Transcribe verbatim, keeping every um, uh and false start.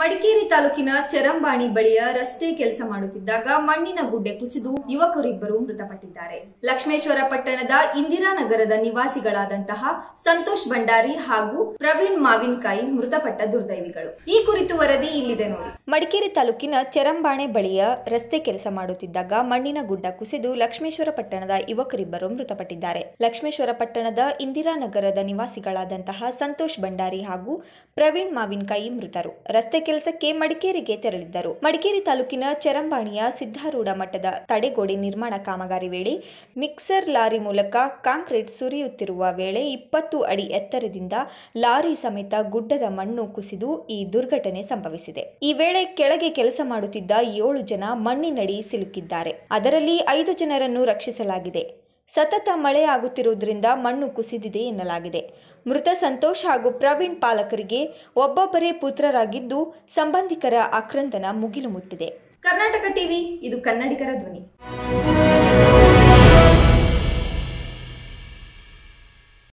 ಮಡಿಕೇರಿ ತಾಲೂಕಿನ ಚರಂಬಾಣಿ ಬಳಿಯ ರಸ್ತೆ ಕೆಲಸ ಮಾಡುತ್ತಿದ್ದಾಗ ಮಣ್ಣಿನ ಗುಡ್ಡೆ ಕುಸಿದು ಯುವಕರಿಬ್ಬರು ಮೃತಪಟ್ಟಿದ್ದಾರೆ। ಲಕ್ಷ್ಮೇಶ್ವರ ಪಟ್ಟಣದ ಇಂದಿರಾನಗರದ ನಿವಾಸಿಗಳಾದಂತಹ ಸಂತೋಷ್ ಭಂಡಾರಿ ಹಾಗೂ ಪ್ರವೀಣ್ ಮಾವಿನಕಾಯಿ ಮೃತಪಟ್ಟ ದುರ್ದೈವಿಗಳು। ಈ ಕುರಿತು ವರದಿ ಇಲ್ಲಿದೆ ನೋಡಿ। ಮಡಿಕೇರಿ ತಾಲೂಕಿನ ಚರಂಬಾಣಿ ಬಳಿಯ ರಸ್ತೆ ಕೆಲಸ ಮಾಡುತ್ತಿದ್ದಾಗ ಮಣ್ಣಿನ ಗುಡ್ಡ ಕುಸಿದು ಲಕ್ಷ್ಮೇಶ್ವರ ಪಟ್ಟಣದ ಯುವಕರಿಬ್ಬರು ಮೃತಪಟ್ಟಿದ್ದಾರೆ। ಲಕ್ಷ್ಮೇಶ್ವರ ಪಟ್ಟಣದ ಇಂದಿರಾನಗರದ ನಿವಾಸಿಗಳಾದಂತಹ ಸಂತೋಷ್ ಭಂಡಾರಿ ಹಾಗೂ ಪ್ರವೀಣ್ ಮಾವಿನಕಾಯಿ ಮೃತರು ರಸ್ತೆ ಕೆಲಸಕ್ಕೆ ಮಡಿಕೇರಿಗೆ ತೆರಳಿದ್ದರು। ಮಡಿಕೇರಿ ತಾಲೂಕಿನ ಚರಂಬಾಣಿಯ ಸಿದ್ಧಾರೂಢ ಮಠದ ತಡೆಗೋಡೆ ನಿರ್ಮಾಣ ಕಾಮಗಾರಿ ವೇಳೆ ಮಿಕ್ಸರ್ ಲಾರಿ ಮೂಲಕ ಕಾಂಕ್ರೀಟ್ ಸುರಿಯುತ್ತಿರುವ ವೇಳೆ ಇಪ್ಪತ್ತು ಅಡಿ ಎತ್ತರದಿಂದ ಲಾರಿ ಸಮೇತ ಗುಡ್ಡದ ಮಣ್ಣು ಕುಸಿದು ಈ ದುರ್ಘಟನೆ ಸಂಭವಿಸಿದೆ। ಈ ವೇಳೆ ಕೆಳಗೆ ಕೆಲಸ ಮಾಡುತ್ತಿದ್ದ ಏಳು ಜನ ಮಣ್ಣಿನಡಿ ಸಿಲುಕಿದ್ದಾರೆ। ಅದರಲ್ಲಿ ಐದು ಜನರನ್ನು ರಕ್ಷಿಸಲಾಗಿದೆ। ಸತತ ಮಳೆಯಾಗುತ್ತಿರುವುದರಿಂದ ಮಣ್ಣು ಕುಸಿದಿದೆ ಎನ್ನಲಾಗಿದೆ। ಮೃತ ಸಂತೋಷ್ ಹಾಗೂ ಪ್ರವೀಣ್ ಪಾಲಕರಿಗೆ ಒಬ್ಬೊಬ್ಬರೇ ಪುತ್ರರಾಗಿದ್ದು ಸಂಬಂಧಿಕರ ಆಕ್ರಂದನ ಮುಗಿಲು ಮುಟ್ಟಿದೆ। ಕರ್ನಾಟಕ ಟಿವಿ, ಇದು ಕನ್ನಡಿಗರ ಧ್ವನಿ।